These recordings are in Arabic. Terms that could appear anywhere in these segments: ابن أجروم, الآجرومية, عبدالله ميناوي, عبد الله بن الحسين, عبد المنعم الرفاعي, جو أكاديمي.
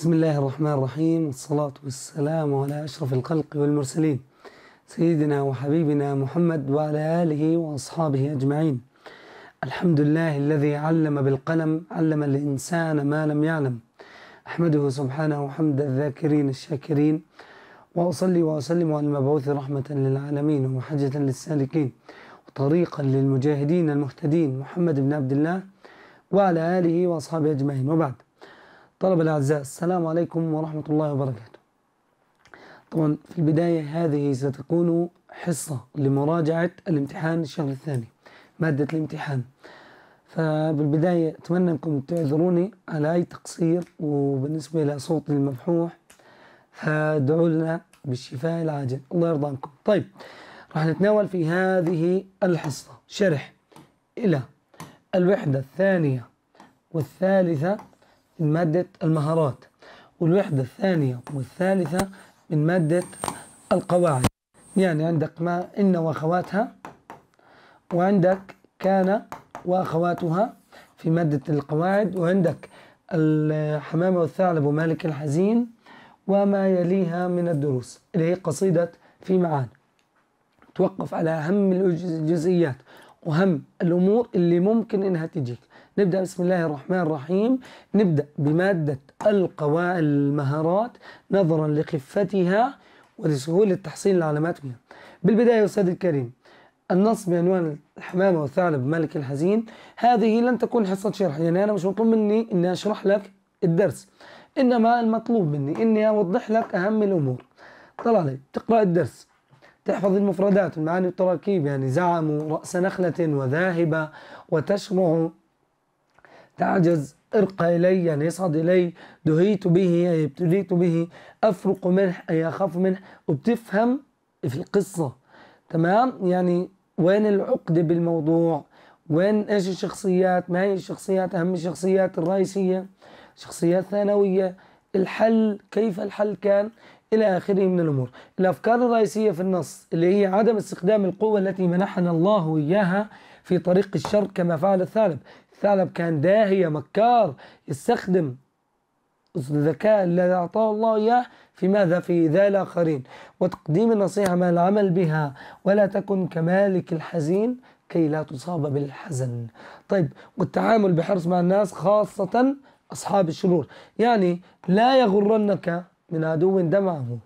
بسم الله الرحمن الرحيم، والصلاة والسلام على أشرف الخلق والمرسلين سيدنا وحبيبنا محمد وعلى آله وأصحابه أجمعين. الحمد لله الذي علم بالقلم، علم الإنسان ما لم يعلم. أحمده سبحانه حمد الذاكرين الشاكرين، وأصلي وأسلم على المبعوث رحمة للعالمين ومحجة للسالكين وطريقا للمجاهدين المهتدين محمد بن عبد الله وعلى آله وأصحابه أجمعين، وبعد. طلبة الأعزاء، السلام عليكم ورحمة الله وبركاته. طبعا في البداية هذه ستكون حصة لمراجعة الامتحان الشهر الثاني، مادة الامتحان. فبالبداية أتمنى أنكم تعذروني على أي تقصير، وبالنسبة لصوت المفحوح فادعوا لنا بالشفاء العاجل، الله يرضى عنكم. طيب، راح نتناول في هذه الحصة شرح إلى الوحدة الثانية والثالثة من مادة المهارات، والوحدة الثانية والثالثة من مادة القواعد. يعني عندك ما إن وأخواتها، وعندك كان وأخواتها في مادة القواعد، وعندك الحمامة والثعلب ومالك الحزين وما يليها من الدروس اللي هي قصيدة في معان. توقف على أهم الجزئيات وأهم الأمور اللي ممكن إنها تجيك. نبدأ بسم الله الرحمن الرحيم، نبدأ بمادة القواعد المهارات نظرا لخفتها ولسهولة تحصيل العلامات منها. بالبداية أستاذ الكريم، النص بعنوان الحمامة والثعلب مالك الحزين هذه لن تكون حصة شرح، يعني أنا مش مطلوب مني إني أشرح لك الدرس، إنما المطلوب مني إني أوضح لك أهم الأمور. طلع لي تقرأ الدرس، تحفظ المفردات والمعاني والتراكيب، يعني زعموا، رأس نخلة وذاهبة، وتشرع، تعجز، ارقى إلي يعني يصعد إلي، دهيت به أي ابتليت به، أفرق منه أي أخاف منه، وبتفهم في القصة تمام، يعني وين العقدة بالموضوع، وين ايش الشخصيات، ما هي الشخصيات، أهم الشخصيات الرئيسية، شخصيات ثانوية، الحل، كيف الحل كان، إلى آخره من الأمور. الأفكار الرئيسية في النص اللي هي عدم استخدام القوة التي منحنا الله إياها في طريق الشر كما فعل الثعلب. الثعلب كان داهية مكار، يستخدم الذكاء الذي أعطاه الله إياه في ماذا؟ في إيذاء الآخرين، وتقديم النصيحة مع العمل بها، ولا تكن كمالك الحزين كي لا تصاب بالحزن. طيب، والتعامل بحرص مع الناس خاصة أصحاب الشرور، يعني لا يغرنك من عدو دمعه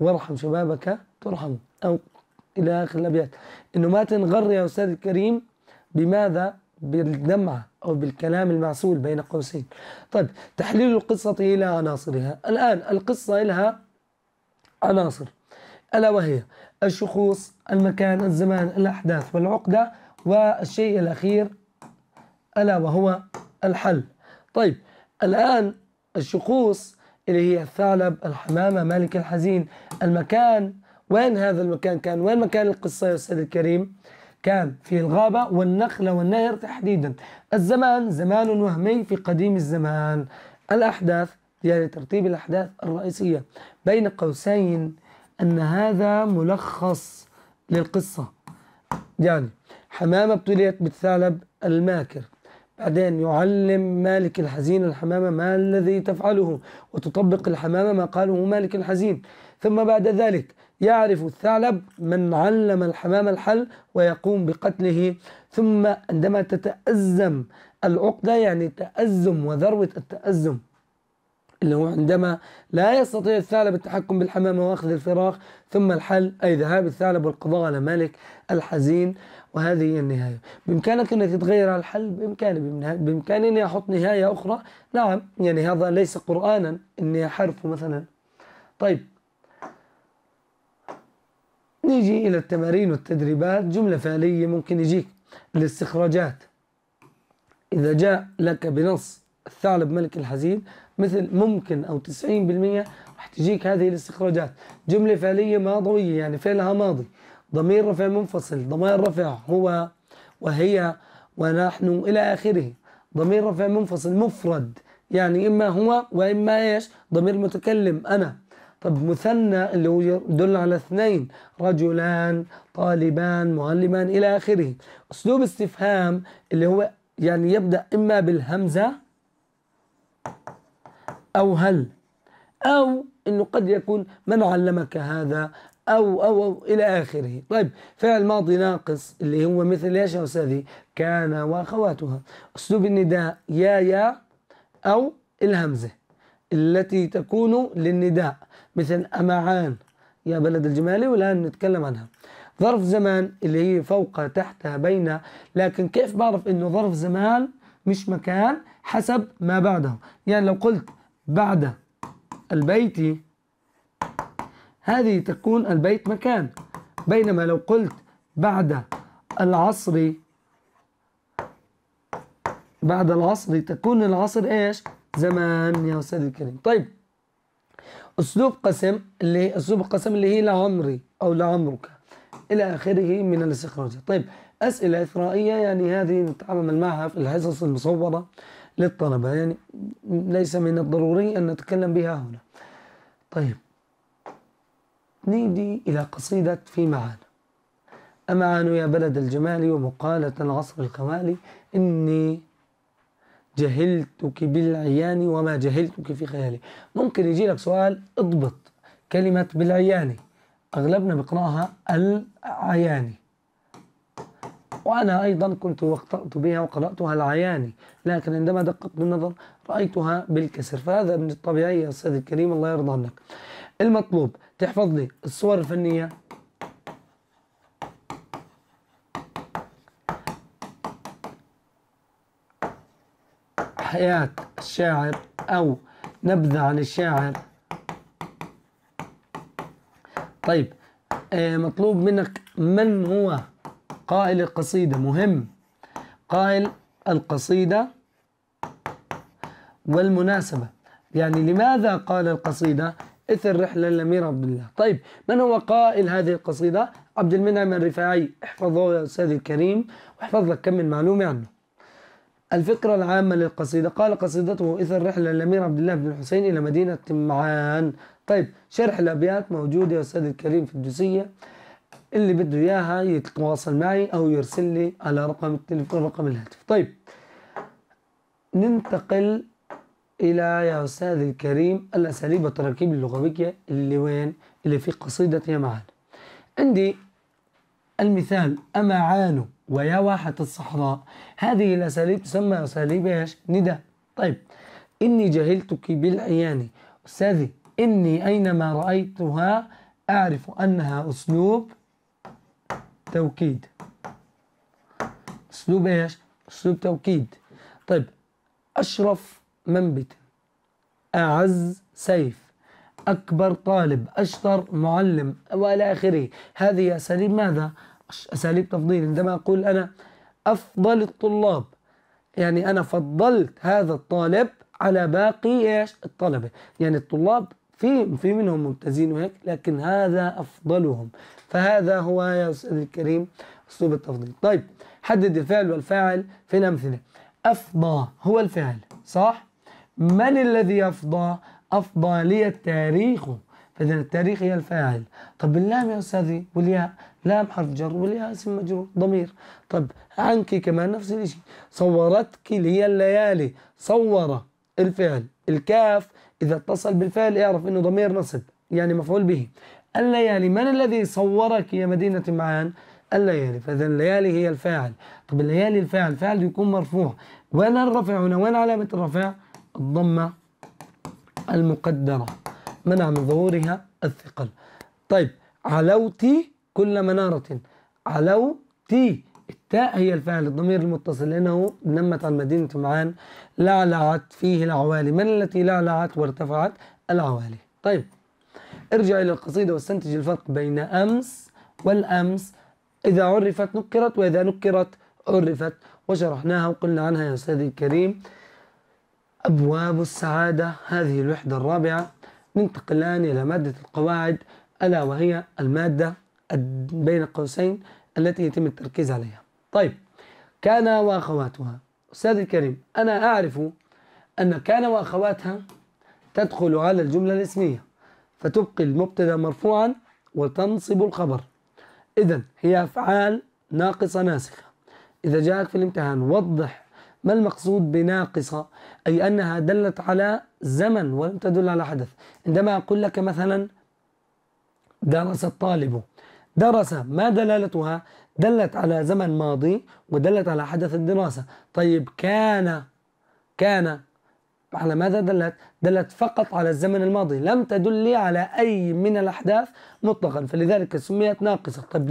وارحم شبابك ترحم، أو إلى آخر الأبيات. إنه ما تنغر يا أستاذ الكريم بماذا؟ بالدمعة أو بالكلام المعسول بين قوسين. طيب، تحليل القصة إلى عناصرها. الآن القصة لها عناصر، ألا وهي الشخوص، المكان، الزمان، الأحداث والعقدة، والشيء الأخير ألا وهو الحل. طيب، الآن الشخوص اللي هي الثعلب، الحمامة، مالك الحزين، المكان، وين هذا المكان كان؟ وين مكان القصة يا أستاذ الكريم؟ كان في الغابة والنخلة والنهر تحديدا. الزمان، زمان وهمي في قديم الزمان. الأحداث، يعني ترتيب الأحداث الرئيسية، بين قوسين أن هذا ملخص للقصة، يعني حمامة ابتليت بالثعلب الماكر، بعدين يعلم مالك الحزين الحمامة ما الذي تفعله، وتطبق الحمامة ما قاله مالك الحزين، ثم بعد ذلك يعرف الثعلب من علم الحمامة الحل ويقوم بقتله. ثم عندما تتأزم العقدة، يعني تأزم وذروة التأزم اللي هو عندما لا يستطيع الثعلب التحكم بالحمامة وأخذ الفراخ، ثم الحل أي ذهاب الثعلب والقضاء على مالك الحزين، وهذه هي النهاية. بإمكانك أن تتغير على الحل، بإمكاني أني أحط نهاية أخرى، نعم، يعني هذا ليس قرآنا أني أحرفه مثلا. طيب، نيجي إلى التمارين والتدريبات. جملة فعلية ممكن يجيك، الاستخراجات، إذا جاء لك بنص الثعلب ملك الحزين مثل ممكن أو 90% راح تجيك هذه الاستخراجات. جملة فعلية ماضوية، يعني فعلها ماضي، ضمير رفع منفصل، ضمير رفع هو وهي ونحن إلى آخره، ضمير رفع منفصل مفرد، يعني إما هو وإما إيش؟ ضمير متكلم أنا. طب مثنى اللي هو يدل على اثنين، رجلان، طالبان، معلمان إلى آخره. أسلوب استفهام اللي هو يعني يبدأ إما بالهمزة أو هل، أو أنه قد يكون من علمك هذا أو إلى آخره. طيب فعل ماضي ناقص اللي هو مثل إيش يا أستاذي؟ كان وأخواتها. أسلوب النداء يا يا أو الهمزة التي تكون للنداء مثل أمعان يا بلد الجمالي، والآن نتكلم عنها. ظرف زمان اللي هي فوق تحت بين، لكن كيف بعرف إنه ظرف زمان مش مكان؟ حسب ما بعده. يعني لو قلت بعد البيت هذه تكون البيت مكان، بينما لو قلت بعد العصر تكون العصر ايش؟ زمان يا أستاذ الكريم. طيب أسلوب قسم اللي هي لعمري أو لعمرك إلى آخره من الاستخراجات. طيب أسئلة إثرائية، يعني هذه نتعامل معها في الحصص المصورة للطلبة، يعني ليس من الضروري أن نتكلم بها هنا. طيب نيجي إلى قصيدة في معان. أمعان يا بلد الجمال ومقالة العصر الخوالي، إني جهلتك بالعيان وما جهلتك في خيالي. ممكن يجي لك سؤال اضبط كلمة بالعياني، أغلبنا بقراها العياني، وأنا أيضا كنت واخطأت بها وقرأتها العياني، لكن عندما دققت بالنظر رأيتها بالكسر، فهذا من الطبيعي يا أستاذ الكريم الله يرضى عنك. المطلوب تحفظ لي الصور الفنية حياة الشاعر أو نبذة عن الشاعر. طيب مطلوب منك من هو قائل القصيدة، مهم قائل القصيدة والمناسبة، يعني لماذا قال القصيدة؟ إثر رحلة الأمير عبد الله. طيب من هو قائل هذه القصيدة؟ عبد المنعم الرفاعي، احفظه يا أستاذي الكريم واحفظ لك كم من معلومة عنه. الفكرة العامة للقصيدة، قال قصيدته إثر رحلة الأمير عبد الله بن الحسين إلى مدينة معان. طيب شرح الأبيات موجود يا أستاذي الكريم في الدوسية، اللي بده إياها يتواصل معي أو يرسل لي على رقم التليفون رقم الهاتف. طيب ننتقل إلى يا أستاذي الكريم الأساليب والتراكيب اللغوية اللي وين؟ اللي في قصيدة يا معان. عندي المثال أمعان ويا واحة الصحراء، هذه الأساليب تسمى أساليب إيش؟ نداء. طيب إني جهلتك بالعيان، أستاذي إني أينما رأيتها أعرف أنها أسلوب توكيد، أسلوب إيش؟ أسلوب توكيد. طيب أشرف منبت، أعز سيف، أكبر طالب، أشطر معلم، وإلى آخره. هذه أساليب ماذا؟ أساليب تفضيل. عندما أقول أنا أفضل الطلاب، يعني أنا فضلت هذا الطالب على باقي إيش؟ الطلبة. يعني الطلاب في منهم ممتازين وهيك، لكن هذا أفضلهم، فهذا هو يا أستاذ الكريم أسلوب التفضيل. طيب حدد الفعل والفاعل في الأمثلة. أفضى هو الفعل صح؟ من الذي أفضى؟ أفضى لي التاريخ، فإذا التاريخ هي الفاعل. طب اللام يا أستاذي والياء، لام حرف جر والياء اسم مجرور ضمير. طب عنك كمان نفس الشيء، صورتك لي الليالي، صور الفعل. الكاف إذا اتصل بالفعل اعرف إنه ضمير نصب يعني مفعول به. الليالي، من الذي صورك يا مدينة معان؟ الليالي، فإذا الليالي هي الفاعل. طب الليالي الفاعل، فاعل يكون مرفوع، وين الرفع هنا؟ وين علامة الرفع؟ الضمة المقدرة منع من ظهورها الثقل. طيب علوتي كل منارة، علوتي التاء هي الفاعل الضمير المتصل لأنه نمت عن مدينة معان. لعلعت فيه العوالي، من التي لعلعت وارتفعت العوالي. طيب ارجع إلى القصيدة واستنتج الفرق بين أمس والأمس. إذا عرفت نكرت وإذا نكرت عرفت، وشرحناها وقلنا عنها يا أستاذي الكريم. أبواب السعادة، هذه الوحدة الرابعة. ننتقل الآن إلى مادة القواعد، ألا وهي المادة بين قوسين التي يتم التركيز عليها. طيب كان وأخواتها، أستاذي الكريم أنا أعرف أن كان وأخواتها تدخل على الجملة الاسمية، فتبقي المبتدأ مرفوعا وتنصب الخبر، إذن هي أفعال ناقصة ناسخة. إذا جاءك في الامتحان وضح ما المقصود بناقصة؟ أي أنها دلت على زمن ولم تدل على حدث. عندما أقول لك مثلا درس الطالب، درس ما دلالتها؟ دلت على زمن ماضي ودلت على حدث الدراسة. طيب كان على ماذا دلت؟ دلت فقط على الزمن الماضي، لم تدل على أي من الأحداث مطلقا، فلذلك سميت ناقصة. طب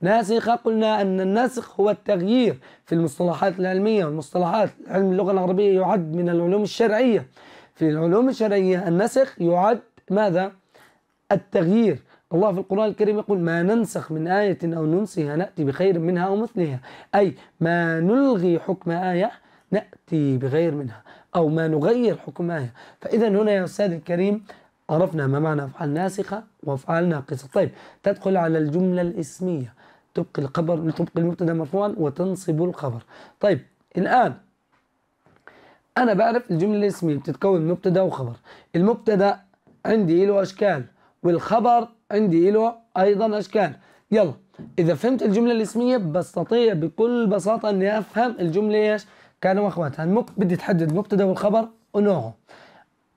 ناسخة قلنا أن النسخ هو التغيير في المصطلحات العلمية والمصطلحات. علم اللغة العربية يعد من العلوم الشرعية، في العلوم الشرعية النسخ يعد ماذا؟ التغيير. الله في القرآن الكريم يقول: ما ننسخ من آية أو ننسها نأتي بخير منها أو مثلها، أي ما نلغي حكم آية نأتي بغير منها، أو ما نغير حكم آية. فإذا هنا يا أستاذ الكريم عرفنا ما معنى أفعال ناسخة وأفعال ناقصة. طيب تدخل على الجملة الإسمية، تبقي الخبر، تبقي المبتدأ مرفوعا وتنصب الخبر. طيب الآن أنا بعرف الجملة الإسمية بتتكون من مبتدأ وخبر، المبتدأ عندي له أشكال والخبر عندي له أيضا أشكال. يلا إذا فهمت الجملة الإسمية بستطيع بكل بساطة إني أفهم الجملة إيش؟ كانوا اخواتها. بدي تحدد المبتدا والخبر ونوعه.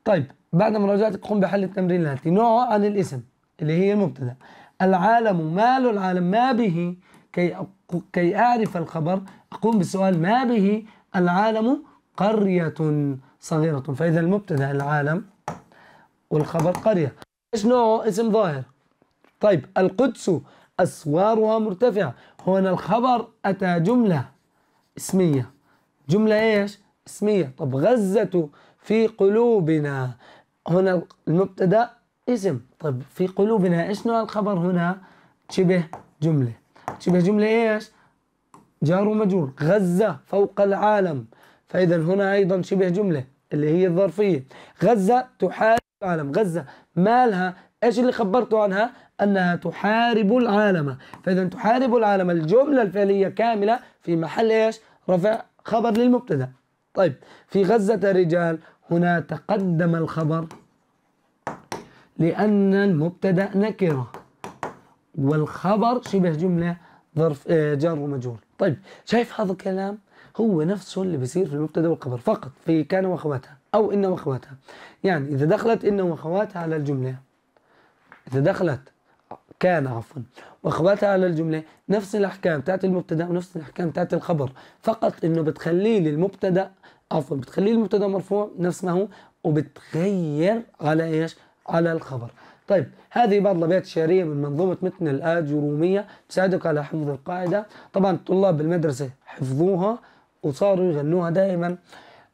طيب بعد مراجعتك قم بحل التمرين الآتي. نوعه عن الاسم اللي هي المبتدا. العالم، مال العالم، ما به، كي اعرف الخبر اقوم بالسؤال: ما به العالم قرية صغيرة. فاذا المبتدا العالم والخبر قرية. ايش نوعه؟ اسم ظاهر. طيب القدس اسوارها مرتفعة. هنا الخبر اتى جملة اسمية، جملة ايش؟ اسمية. طب غزة في قلوبنا، هنا المبتدأ اسم. طب في قلوبنا ايش نوع الخبر هنا؟ شبه جملة. شبه جملة ايش؟ جار ومجرور. غزة فوق العالم، فإذا هنا أيضا شبه جملة اللي هي الظرفية. غزة تحارب العالم. غزة مالها؟ ايش اللي خبرته عنها؟ أنها تحارب العالم، فإذا تحارب العالم الجملة الفعلية كاملة في محل ايش؟ رفع خبر للمبتدا. طيب في غزة رجال، هنا تقدم الخبر لأن المبتدا نكرة والخبر شبه جملة ظرف جار ومجرور. طيب شايف هذا الكلام هو نفسه اللي بيصير في المبتدا والخبر، فقط في كان واخواتها أو إن واخواتها. يعني إذا دخلت إن واخواتها على الجملة، إذا دخلت كان عفوا واخواتها على الجملة نفس الأحكام بتاعت المبتدأ ونفس الأحكام بتاعت الخبر، فقط إنه بتخليه للمبتدأ عفوا بتخليه المبتدأ مرفوع نفس ما هو، وبتغير على إيش؟ على الخبر. طيب هذه بعض الأبيات الشعرية من منظومة متن الآجرومية تساعدك على حفظ القاعدة. طبعا الطلاب بالمدرسة حفظوها وصاروا يغنوها دائما.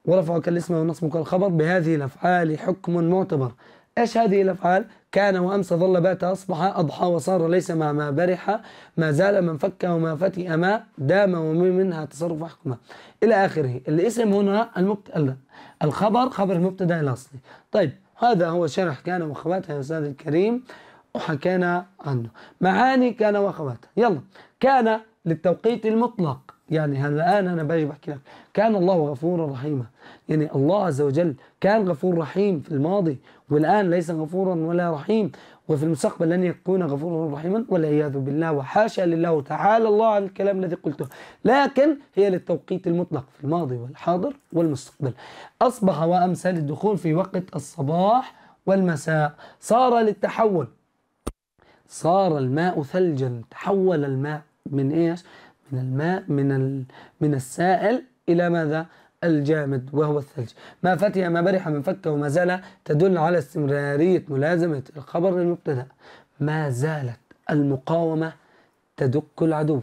ورفعك الاسم ونصبك الخبر، بهذه الأفعال حكم معتبر. ايش هذه الافعال؟ كان وامس، ظل، بات، اصبح، اضحى، وصار، ليس، مع ما برح، ما زال، من فك، وما فتئ، ما دام، ومنها تصرف احكمه الى اخره. الاسم هنا المبتدا، الخبر خبر المبتدا الاصلي. طيب هذا هو شرح كان واخواتها يا استاذ الكريم، وحكينا عنه. معاني كان واخواتها. يلا كان للتوقيت المطلق، يعني الان انا باجي بحكي لك كان الله غفورا رحيما، يعني الله عز وجل كان غفور رحيم في الماضي، والآن ليس غفورا ولا رحيم، وفي المستقبل لن يكون غفورا رحيما والعياذ بالله، وحاشا لله تعالى الله عن الكلام الذي قلته. لكن هي للتوقيت المطلق في الماضي والحاضر والمستقبل. أصبح وأمسى للدخول في وقت الصباح والمساء. صار للتحول، صار الماء ثلجا، تحول الماء من إيش؟ من الماء من السائل إلى ماذا؟ الجامد وهو الثلج. ما فتئ، ما برح، من فك، وما زال، تدل على استمرارية ملازمة الخبر للمبتدأ. ما زالت المقاومة تدك العدو،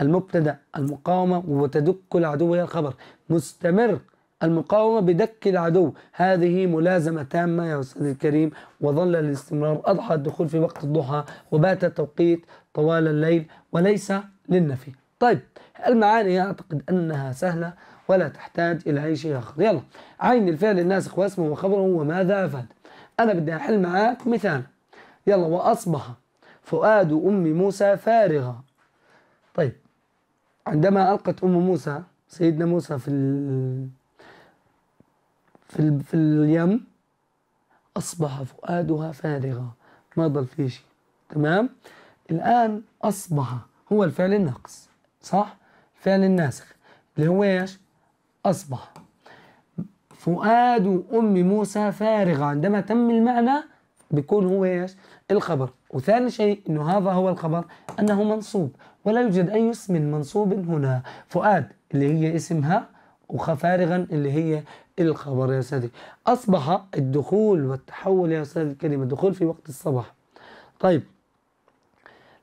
المبتدأ المقاومة وتدك العدو هي الخبر. مستمر المقاومة بدك العدو، هذه ملازمة تامة يا أستاذ الكريم. وظل الاستمرار، أضحى الدخول في وقت الضحى، وبات التوقيت طوال الليل، وليس للنفي. طيب المعاني أعتقد أنها سهلة ولا تحتاج إلى أي شيء آخر. يلا عين الفعل الناسخ واسمه وخبره وماذا أفاد. أنا بدي أحل معاك مثال. يلا وأصبح فؤاد أم موسى فارغة. طيب عندما ألقت أم موسى، سيدنا موسى، في اليم، أصبح فؤادها فارغة، ما ضل فيه شيء. تمام؟ الآن أصبح هو الفعل الناقص، صح؟ الفعل الناسخ اللي هو ايش؟ أصبح فؤاد أم موسى فارغا. عندما تم المعنى بيكون هو ايش؟ الخبر. وثاني شيء انه هذا هو الخبر انه منصوب، ولا يوجد اي اسم منصوب هنا. فؤاد اللي هي اسمها، وفارغا اللي هي الخبر يا سيدي. اصبح الدخول والتحول يا سيدي الكلمه، الدخول في وقت الصباح. طيب،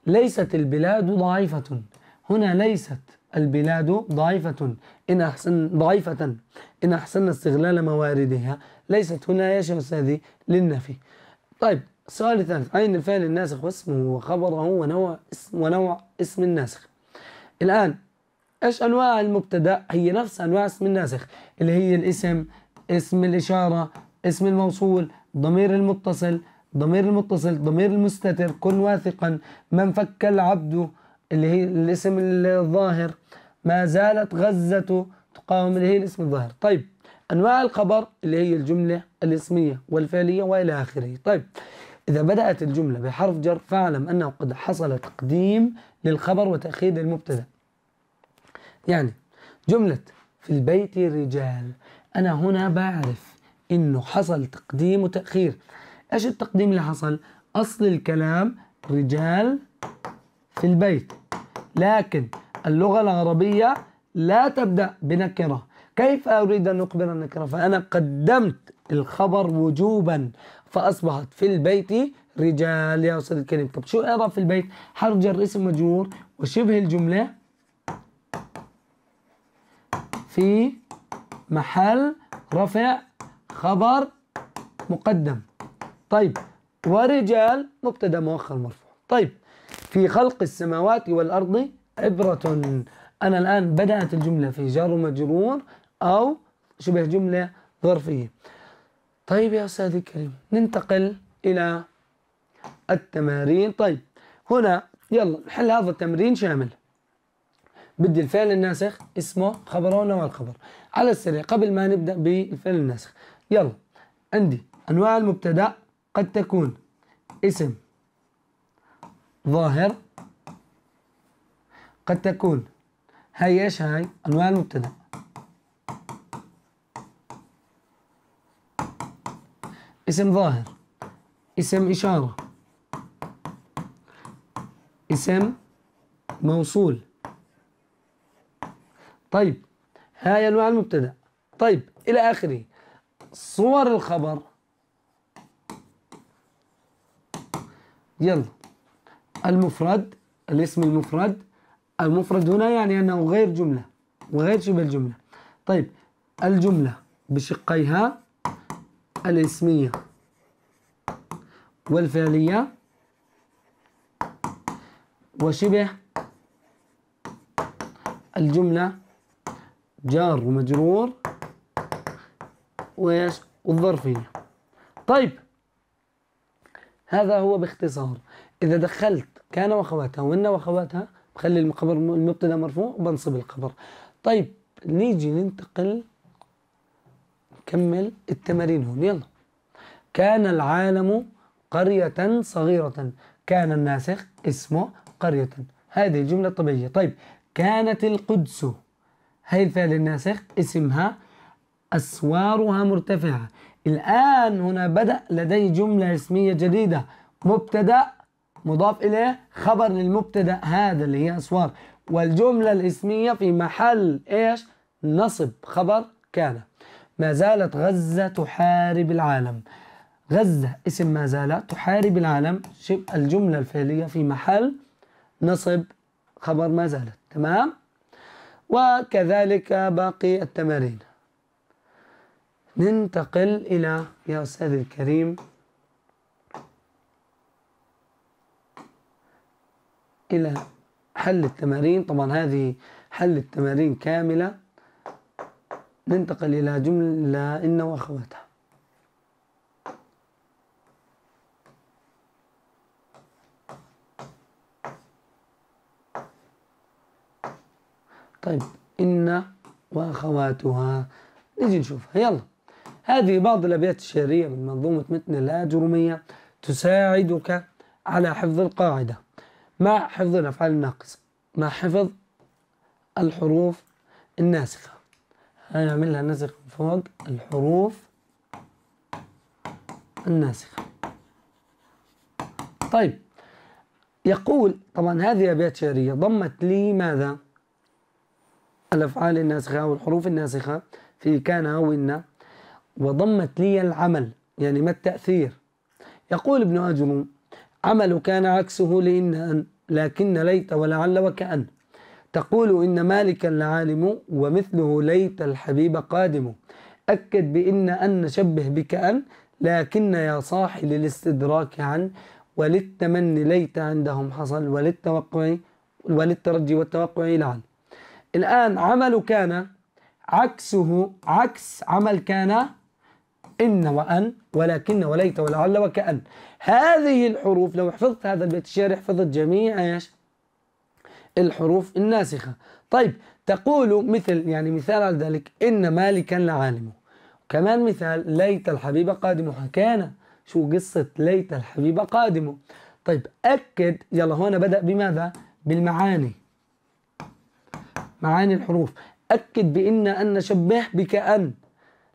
ليست البلاد ضعيفة، هنا ليست البلاد ضعيفة إن أحسن استغلال مواردها. ليست هنا يا أستاذي للنفي. طيب، السؤال الثالث، أين الفعل الناسخ واسمه وخبره ونوع اسم الناسخ؟ الآن إيش أنواع المبتدأ؟ هي نفس أنواع اسم الناسخ اللي هي الاسم، اسم الإشارة، اسم الموصول، ضمير المتصل، ضمير المستتر، كن واثقا، من فك العبد اللي هي الاسم الظاهر، ما زالت غزة تقاوم اللي هي الاسم الظاهر. طيب، أنواع الخبر اللي هي الجملة الاسمية والفعلية وإلى آخره. طيب، إذا بدأت الجملة بحرف جر فاعلم أنه قد حصل تقديم للخبر وتأخير للمبتدأ. يعني جملة في البيت رجال، أنا هنا بعرف إنه حصل تقديم وتأخير. ايش التقديم اللي حصل؟ اصل الكلام رجال في البيت، لكن اللغة العربية لا تبدأ بنكرة. كيف اريد ان اقبل النكرة؟ فانا قدمت الخبر وجوبا، فاصبحت في البيت رجال يا استاذ الكريم. طب شو اعرف في البيت؟ حرف جر اسم مجرور وشبه الجملة في محل رفع خبر مقدم. طيب، ورجال مبتدا مؤخر مرفوع. طيب، في خلق السماوات والارض عبرة، انا الان بدات الجمله في جار ومجرور او شبه جمله ظرفيه. طيب يا استاذي الكريم، ننتقل الى التمارين. طيب، هنا يلا نحل هذا التمرين شامل. بدي الفعل الناسخ، اسمه، خبره، ونوع الخبر على السريع قبل ما نبدا بالفعل الناسخ. يلا، عندي انواع المبتدا قد تكون اسم ظاهر، قد تكون هاي ايش هاي؟ انواع المبتدأ. اسم ظاهر، اسم إشارة، اسم موصول. طيب، هاي انواع المبتدأ. طيب، إلى آخره. صور الخبر، يلا المفرد، الاسم المفرد، المفرد هنا يعني أنه غير جملة وغير شبه الجملة. طيب، الجملة بشقيها الاسمية والفعلية وشبه الجملة جار ومجرور وإيش؟ والظرفية. طيب، هذا هو باختصار. إذا دخلت كان وخواتها وإن وخواتها بخلي الخبر المبتدأ مرفوع وبنصب الخبر. طيب، نيجي ننتقل نكمل التمارين هون. يلا، كان العالم قرية صغيرة، كان الناسخ اسمه قرية، هذه الجملة الطبيعية. طيب، كانت القدس، هي الفعل الناسخ اسمها، أسوارها مرتفعة. الآن هنا بدأ لدي جملة اسمية جديدة، مبتدأ مضاف إليه، خبر للمبتدأ هذا اللي هي أسوار، والجملة الاسمية في محل إيش؟ نصب خبر كان. ما زالت غزة تحارب العالم، غزة اسم ما زالت، تحارب العالم الجملة الفعلية في محل نصب خبر ما زالت. تمام؟ وكذلك باقي التمارين. ننتقل إلى يا أستاذي الكريم إلى حل التمارين. طبعا هذه حل التمارين كاملة. ننتقل إلى جملة إن وأخواتها. طيب، إن وأخواتها نيجي نشوفها. يلا، هذه بعض الأبيات الشعرية من منظومة متن الأجرمية تساعدك على حفظ القاعدة مع حفظ الأفعال الناقصة مع حفظ الحروف الناسخة. هنعملها نسخ فوق الحروف الناسخة. طيب يقول طبعا هذه أبيات شعرية ضمت لي ماذا؟ الأفعال الناسخة والحروف الناسخة في كان أو إن، وضمت لي العمل يعني ما التأثير. يقول ابن أجروم عمل كان عكسه لإن أن، لكن ليت ولعل وكأن. تقول إن مالكا لعالم ومثله ليت الحبيب قادم. أكد بإن أن شبه بكأن، لكن يا صاحي للاستدراك عن، وللتمني ليت عندهم حصل، وللتوقع وللترجي والتوقع لعن. الآن عمل كان عكسه عكس عمل كان إن وأن، ولكن وليت ولعل وكأن. هذه الحروف لو حفظت هذا البيت الشعري حفظت جميع ايش؟ الحروف الناسخة. طيب تقول مثل يعني مثال على ذلك إن مالكا لعالمه، كمان مثال ليت الحبيب قادمه. كان شو قصة ليت الحبيب قادمه؟ طيب أكد يلا هنا بدأ بماذا؟ بالمعاني، معاني الحروف. أكد بإن أن شبه بكأن،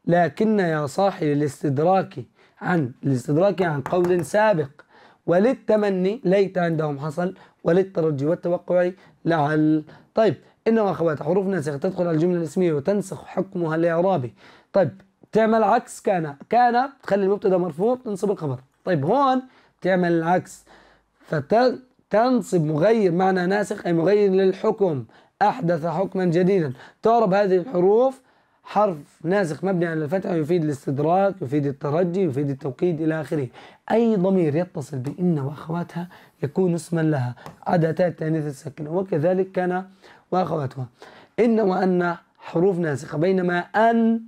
لكن يا صاحي للاستدراك عن، الاستدراك عن قول سابق، وللتمني ليت عندهم حصل، وللترجي والتوقع لعل. طيب إنما أخوات حروف ناسخة تدخل على الجملة الاسمية وتنسخ حكمها الإعرابي. طيب تعمل عكس كان، كان تخلي المبتدأ مرفوع تنصب الخبر. طيب هون تعمل العكس فتنصب مغير معنى ناسخ أي مغير للحكم، أحدث حكما جديدا. تعرب هذه الحروف حرف ناسخ مبني على الفتحة يفيد الاستدراك، يفيد الترجي، يفيد التوكيد إلى آخره. أي ضمير يتصل بإن وأخواتها يكون اسما لها عدا تاء التأنيث الساكنة، وكذلك كان وأخواتها. إن وأن حروف ناسخة، بينما أن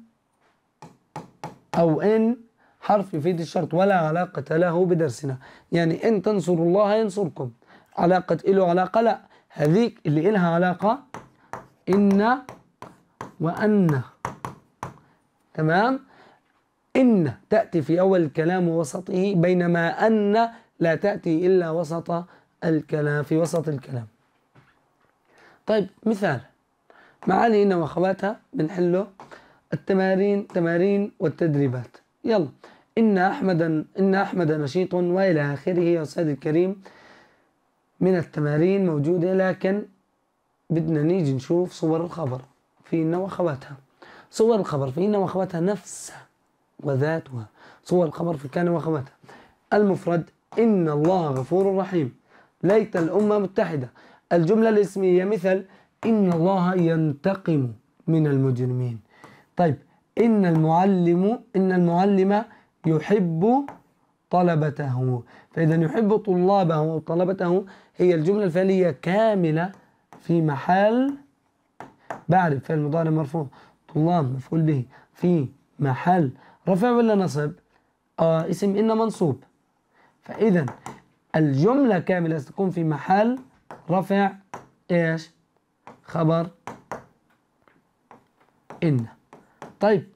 أو إن حرف يفيد الشرط ولا علاقة له بدرسنا. يعني إن تنصروا الله ينصركم، علاقة إله علاقة لا، هذيك اللي إلها علاقة إن وأن. تمام؟ إن تأتي في أول الكلام ووسطه، بينما أن لا تأتي إلا وسط الكلام، في وسط الكلام. طيب مثال معاني إن وأخواتها بنحله التمارين، تمارين والتدريبات. يلا إن أحمد نشيط وإلى آخره يا أستاذ الكريم من التمارين موجودة، لكن بدنا نيجي نشوف صور الخبر في إن وأخواتها. صور الخبر في إن وأخواتها نفسها وذاتها صور الخبر في كان وأخواتها. المفرد إن الله غفور رحيم، ليت الأمة متحدة. الجملة الاسمية مثل إن الله ينتقم من المجرمين. طيب إن المعلم يحب طلبته، فإذا يحب طلابه أو طلبته هي الجملة الفعلية كاملة في محل بعرف فعل مضارع مرفوع، طلاب مفعول به، في محل رفع ولا نصب؟ اسم إن منصوب. فإذا الجملة كاملة ستكون في محل رفع إيش؟ خبر إن. طيب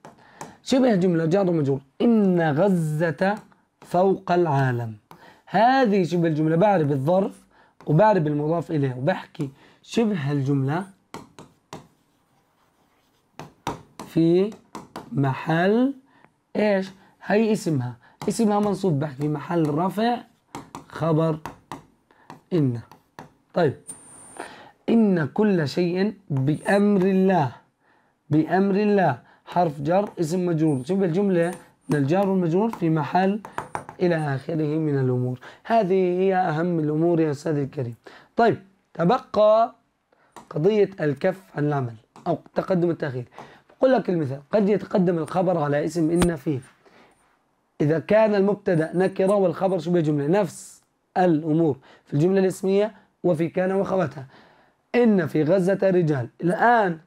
شبه جملة جار ومجرور إن غزة فوق العالم. هذه شبه الجملة بعرب الظرف وبعرب المضاف إليه وبحكي شبه الجملة في محل إيش؟ هي اسمها، اسمها منصوب بحكي في محل رفع خبر إن. طيب إن كل شيء بأمر الله، بأمر الله حرف جر اسم مجرور، شوف الجملة من الجار والمجرور في محل إلى آخره من الأمور. هذه هي أهم الأمور يا أستاذي الكريم. طيب تبقى قضية الكف عن العمل أو تقدم التأخير. بقول لك المثال قد يتقدم الخبر على اسم إن فيه إذا كان المبتدأ نكرة والخبر شبه جملة، نفس الأمور في الجملة الاسمية وفي كان وأخواتها. إن في غزة رجال، الآن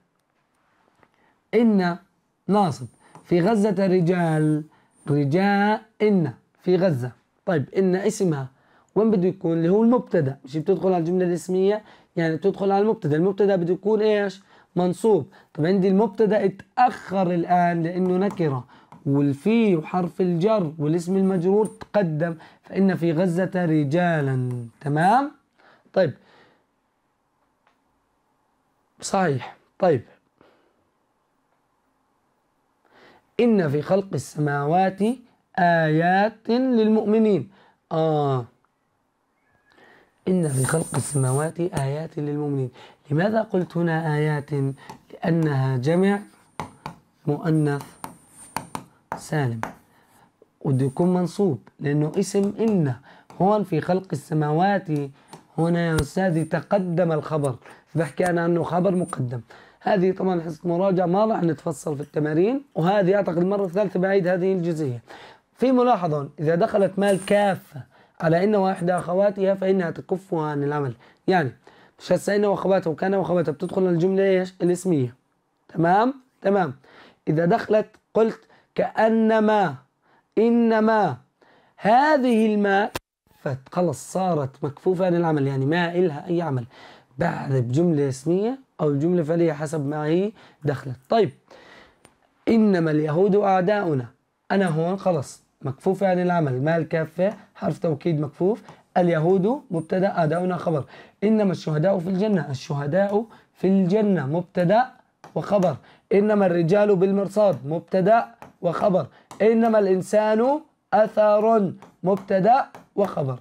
إن ناصب في غزة رجال، رجاء إن في غزة. طيب إن اسمها وين بده يكون؟ اللي هو المبتدأ، مش بتدخل على الجملة الاسمية يعني بتدخل على المبتدأ، المبتدأ بده يكون إيش؟ منصوب. طب عندي المبتدأ اتأخر الآن لأنه نكرة، والفي وحرف الجر والاسم المجرور تقدم، فإن في غزة رجالا. تمام؟ طيب صحيح. طيب إن في خلق السماوات آيات للمؤمنين. إن في خلق السماوات آيات للمؤمنين. لماذا قلت هنا آيات؟ لأنها جمع مؤنث سالم ويكون منصوب، لأنه اسم إن. هون في خلق السماوات هنا يا أستاذي تقدم الخبر، بحكي أنا أنه خبر مقدم. هذه طبعا حصة مراجعة ما راح نتفصل في التمارين، وهذه أعتقد المرة الثالثة بعيد هذه الجزئية. في ملاحظة، إذا دخلت مال كافة على إن وإحدى أخواتها فإنها تكفها عن العمل، يعني مش هسه إن وأخواتها وكان وأخواتها بتدخل الجملة إيش؟ الاسمية. تمام. إذا دخلت قلت كأنما، إنما، هذه الماء خلص صارت مكفوفة عن العمل، يعني ما إلها أي عمل بعد بجملة اسمية أو جملة فعلية حسب ما هي دخلت. طيب، إنما اليهود أعداؤنا، أنا هون خلص مكفوفة عن العمل، ما الكافة حرف توكيد مكفوف، اليهود مبتدأ، أعداؤنا خبر. إنما الشهداء في الجنة، الشهداء في الجنة مبتدأ وخبر. إنما الرجال بالمرصاد مبتدأ وخبر. إنما الإنسان أثر مبتدأ وخبر.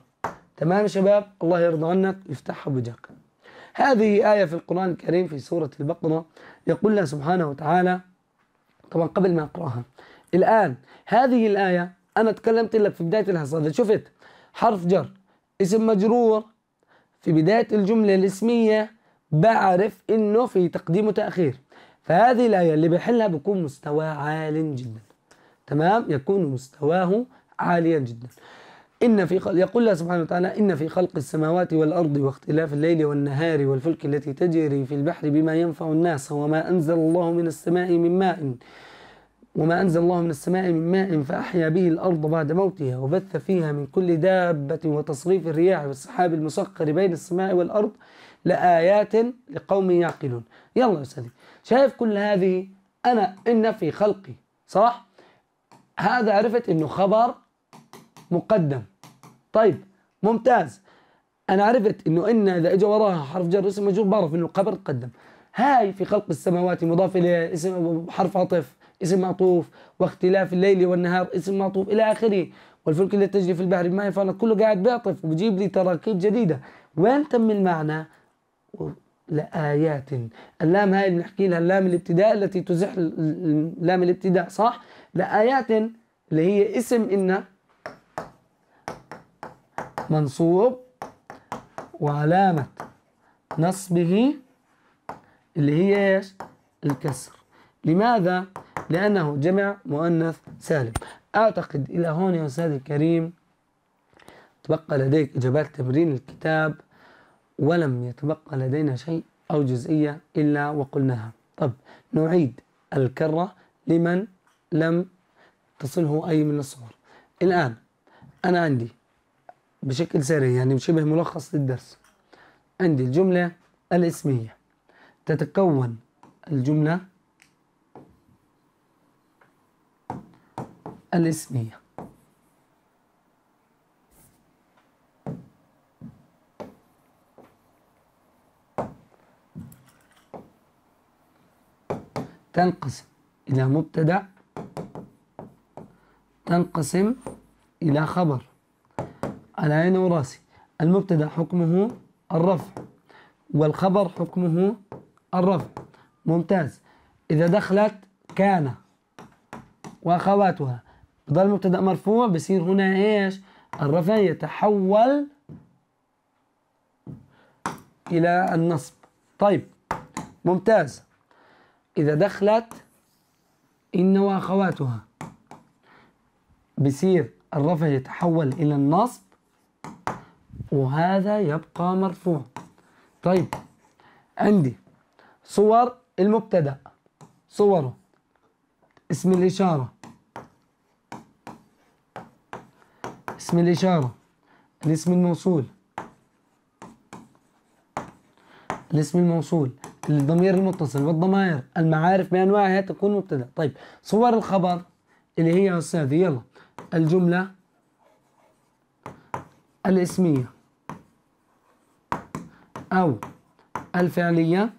تمام يا شباب، الله يرضى عنك يفتحها بوجهك. هذه آية في القرآن الكريم في سورة البقرة، يقول لنا سبحانه وتعالى، طبعا قبل ما أقرأها الآن هذه الآية أنا تكلمت لك في بداية الحصة، شفت حرف جر، اسم مجرور، في بداية الجملة الاسمية بعرف إنه في تقديم وتأخير، فهذه الآية اللي بيحلها بيكون مستوى عال جدا. تمام، يكون مستواه عاليا جدا. إن في يقول الله سبحانه وتعالى: إن في خلق السماوات والأرض واختلاف الليل والنهار والفلك التي تجري في البحر بما ينفع الناس وما أنزل الله من السماء من ماء فأحيا به الأرض بعد موتها وبث فيها من كل دابة وتصريف الرياح والسحاب المسخر بين السماء والأرض لآيات لقوم يعقلون. يلا يا أستاذي، شايف كل هذه؟ أنا إن في خلقي، صح؟ هذا عرفت إنه خبر مقدم. طيب ممتاز، أنا عرفت إنه إن إذا إجا وراها حرف جر اسم مجرور بعرف إنه خبر مقدم. هاي في خلق السماوات مضاف إلى اسم حرف عطف، اسم معطوف، واختلاف الليل والنهار اسم معطوف إلى آخره، والفلك اللي تجري في البحر بما ينفع، كله قاعد بيعطف وبجيب لي تراكيب جديدة. وين تم المعنى؟ لآيات، اللام هاي اللي بنحكي لها اللام الابتداء التي تزحل لام الابتداء، صح؟ لآيات اللي هي اسم إن منصوب وعلامة نصبه اللي هي ايش؟ الكسر. لماذا؟ لأنه جمع مؤنث سالم. أعتقد إلى هون يا أستاذي الكريم تبقى لديك إجابات تمرين الكتاب، ولم يتبقى لدينا شيء أو جزئية إلا وقلناها. طب نعيد الكرة لمن لم تصله أي من الصور. الآن أنا عندي بشكل سريع يعني شبه ملخص للدرس، عندي الجملة الاسمية تتكون الجملة الاسمية تنقسم إلى مبتدأ، تنقسم إلى خبر، على عيني وراسي. المبتدأ حكمه الرفع والخبر حكمه الرفع. ممتاز، إذا دخلت كان وأخواتها بضل المبتدأ مرفوع، بصير هنا إيش؟ الرفع يتحول إلى النصب. طيب ممتاز، إذا دخلت إن وأخواتها بصير الرفع يتحول إلى النصب وهذا يبقى مرفوع. طيب عندي صور المبتدأ، صوره اسم الإشارة، الاسم الموصول، الضمير المتصل والضمائر، المعارف بأنواعها تكون مبتدأ. طيب صور الخبر اللي هي يا أستاذي يلا الجملة الاسمية أو الفعلية.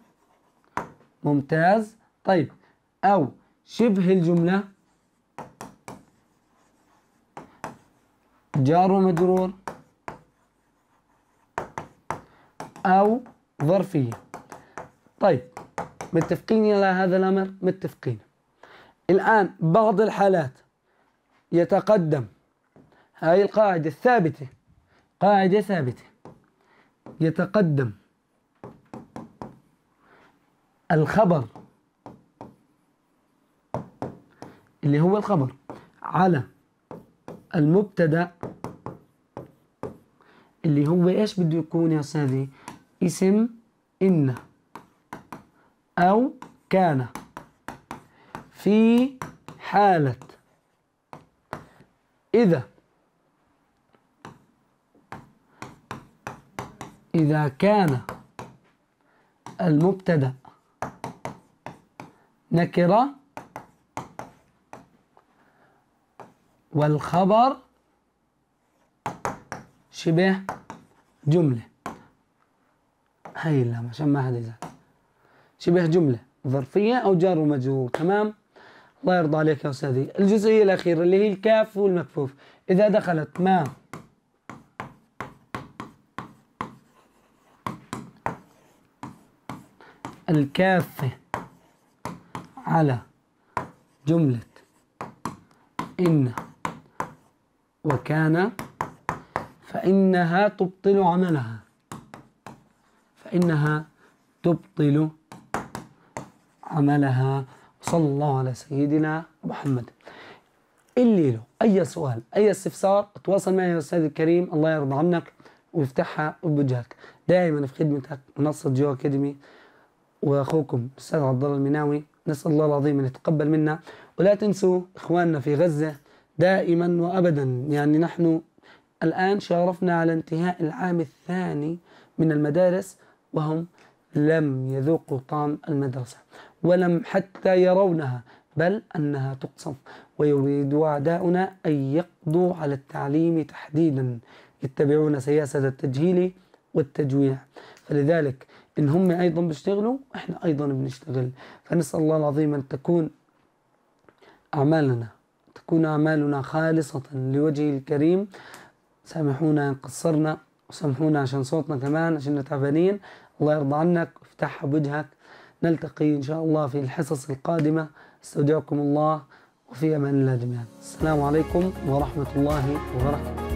ممتاز، طيب أو شبه الجملة جار ومجرور أو ظرفية. طيب متفقين على هذا الأمر؟ متفقين. الآن بعض الحالات يتقدم، هاي القاعدة الثابتة، قاعدة ثابتة، يتقدم الخبر اللي هو الخبر على المبتدأ اللي هو ايش بده يكون يا أستاذي؟ اسم إن أو كان في حالة إذا كان المبتدأ نكرة والخبر شبه جملة. هاي اللام عشان ما حدا يزعل. شبه جملة ظرفية أو جار ومجرور، تمام؟ الله يرضى عليك يا أستاذي. الجزئية الأخيرة اللي هي الكاف والمكفوف، إذا دخلت ما الكافة على جملة إن وكان فإنها تبطل عملها، فإنها تبطل عملها. صلى الله على سيدنا محمد. اللي له أي سؤال أي استفسار تواصل معي يا أستاذ الكريم، الله يرضى عنك ويفتحها وبوجهك. دائما في خدمتك منصة جو أكاديمي، وأخوكم الأستاذ عبدالله ميناوي. نسأل الله العظيم أن يتقبل منا، ولا تنسوا إخواننا في غزة دائما وأبدا. يعني نحن الآن شارفنا على انتهاء العام الثاني من المدارس، وهم لم يذوقوا طعم المدرسة ولم حتى يرونها، بل أنها تقصف، ويريد أعداؤنا أن يقضوا على التعليم تحديدا، يتبعون سياسة التجهيل والتجويع. فلذلك إن هم أيضا بيشتغلوا إحنا أيضا بنشتغل. فنسأل الله العظيم أن تكون أعمالنا خالصة لوجهه الكريم. سامحونا إن قصرنا، وسامحونا عشان صوتنا كمان عشان تعبانين. الله يرضى عنك وافتحها بوجهك. نلتقي إن شاء الله في الحصص القادمة. استودعكم الله، وفي أمان الله جميعا. السلام عليكم ورحمة الله وبركاته.